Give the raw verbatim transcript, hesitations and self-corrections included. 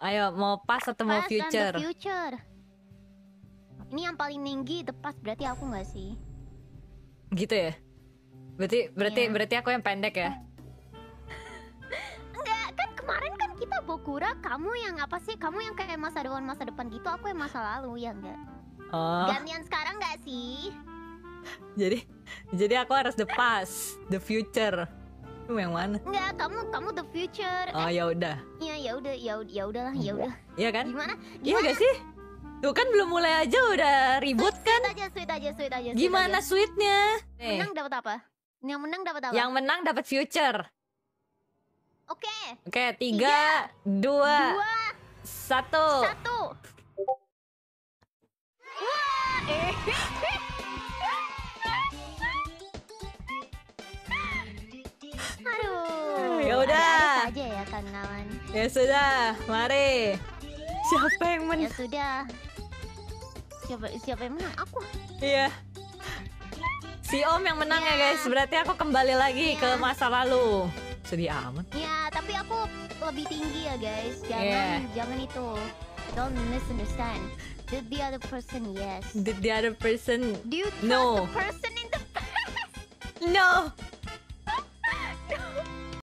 Ayo, mau pas atau mau future? future? Ini yang paling tinggi the past, berarti aku nggak sih? Gitu ya? Berarti berarti yeah. berarti aku yang pendek ya? Enggak, kan kemarin kan kita Bokura, kamu yang apa sih? Kamu yang kayak masa depan masa depan gitu, aku yang masa lalu, ya enggak? Oh. Gantian sekarang nggak sih? Jadi jadi aku harus the past, the future. Yang mana? Enggak, kamu kamu the future. Oh, ya udah. Iya, ya udah, ya ya udahlah, ya udah. Iya kan? Gimana? Iya gak sih? Tuh kan belum mulai aja udah ribut kan? Sweet aja, sweet aja, sweet aja. Gimana sweetnya? Menang dapat apa? Yang menang dapat apa? Yang menang dapat future. Oke. Oke, tiga, dua, satu. Satu. Aduh, ya udah. Aja ya kawan-kawan. Ya sudah, mari. Siapa yang menang? Ya sudah. Siapa siapa yang menang? Aku. Iya. Si Om yang menang ya, ya guys. Berarti aku kembali lagi ya. ke masa lalu. Sedih amat. Iya, tapi aku lebih tinggi ya guys. Jangan yeah. jangan itu. Don't misunderstand. Did the other person yes? Did the other person? Do you trust no. the person in the past? No.